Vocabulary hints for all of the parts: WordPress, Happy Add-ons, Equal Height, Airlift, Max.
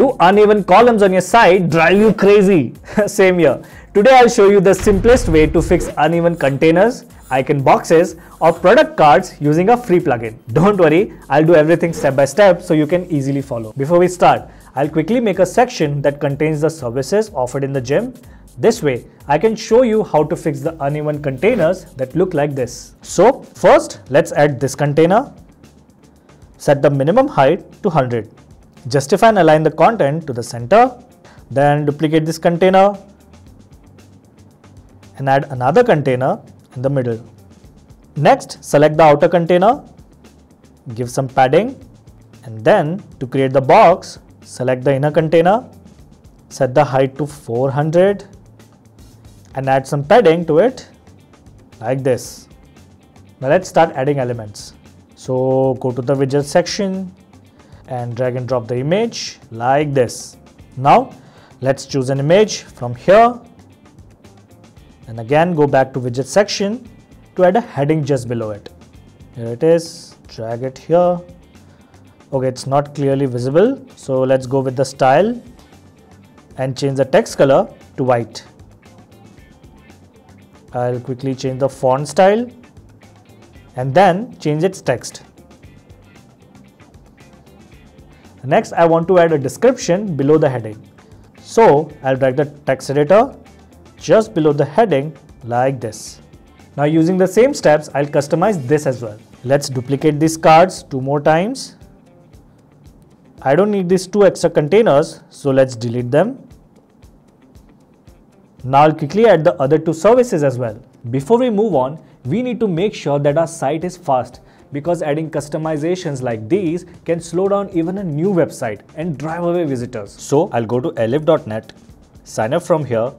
Do uneven columns on your site drive you crazy? Same here. Today I'll show you the simplest way to fix uneven containers, icon boxes or product cards using a free plugin. Don't worry, I'll do everything step by step so you can easily follow. Before we start, I'll quickly make a section that contains the services offered in the gym. This way, I can show you how to fix the uneven containers that look like this. So first, let's add this container. Set the minimum height to 100. Justify and align the content to the center. Then duplicate this container and add another container in the middle. Next, select the outer container, give some padding, and then to create the box, select the inner container, set the height to 400 and add some padding to it like this. Now let's start adding elements. So go to the widget section and drag and drop the image like this. Now let's choose an image from here and again go back to widget section to add a heading just below it. Here it is, drag it here. Okay, it's not clearly visible, so let's go with the style and change the text color to white. I'll quickly change the font style and then change its text. Next, I want to add a description below the heading. So I'll drag the text editor just below the heading like this. Now using the same steps, I'll customize this as well. Let's duplicate these cards 2 more times. I don't need these 2 extra containers, so let's delete them. Now I'll quickly add the other 2 services as well. Before we move on, we need to make sure that our site is fast, because adding customizations like these can slow down even a new website and drive away visitors. So I'll go to airlift.net, sign up from here,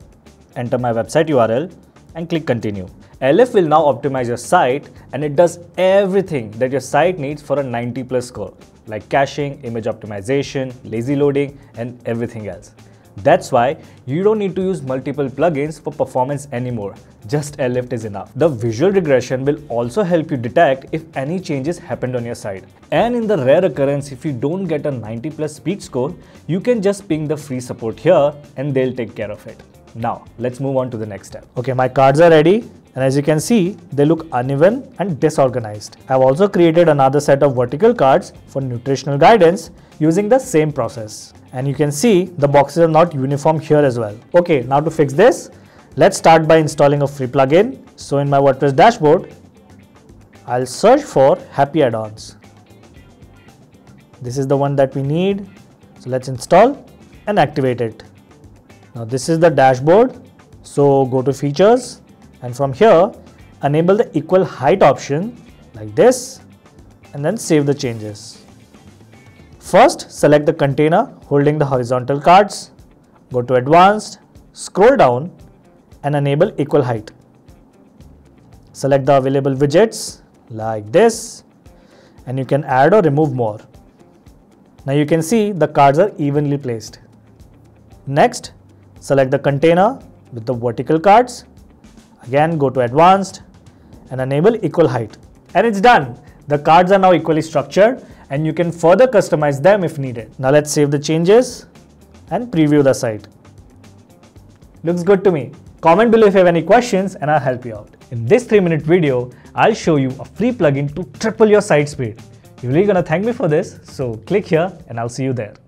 enter my website URL and click continue. Airlift will now optimize your site and it does everything that your site needs for a 90+ score, like caching, image optimization, lazy loading and everything else. That's why you don't need to use multiple plugins for performance anymore. Just Airlift is enough. The visual regression will also help you detect if any changes happened on your site. And in the rare occurrence if you don't get a 90+ speed score, you can just ping the free support here and they'll take care of it. Now let's move on to the next step. Okay, my cards are ready and as you can see, they look uneven and disorganized. I've also created another set of vertical cards for nutritional guidance using the same process. And you can see the boxes are not uniform here as well. Okay, now to fix this, let's start by installing a free plugin. So in my WordPress dashboard, I'll search for Happy Add-ons. This is the one that we need. So let's install and activate it. Now this is the dashboard, so go to features and from here enable the equal height option like this and then save the changes. First select the container holding the horizontal cards, go to advanced, scroll down and enable equal height. Select the available widgets like this and you can add or remove more. Now you can see the cards are evenly placed. Next, select the container with the vertical cards, again go to advanced and enable equal height. And it's done! The cards are now equally structured and you can further customize them if needed. Now let's save the changes and preview the site. Looks good to me. Comment below if you have any questions and I'll help you out. In this 3-minute video, I'll show you a free plugin to triple your site speed. You're really gonna thank me for this, so click here and I'll see you there.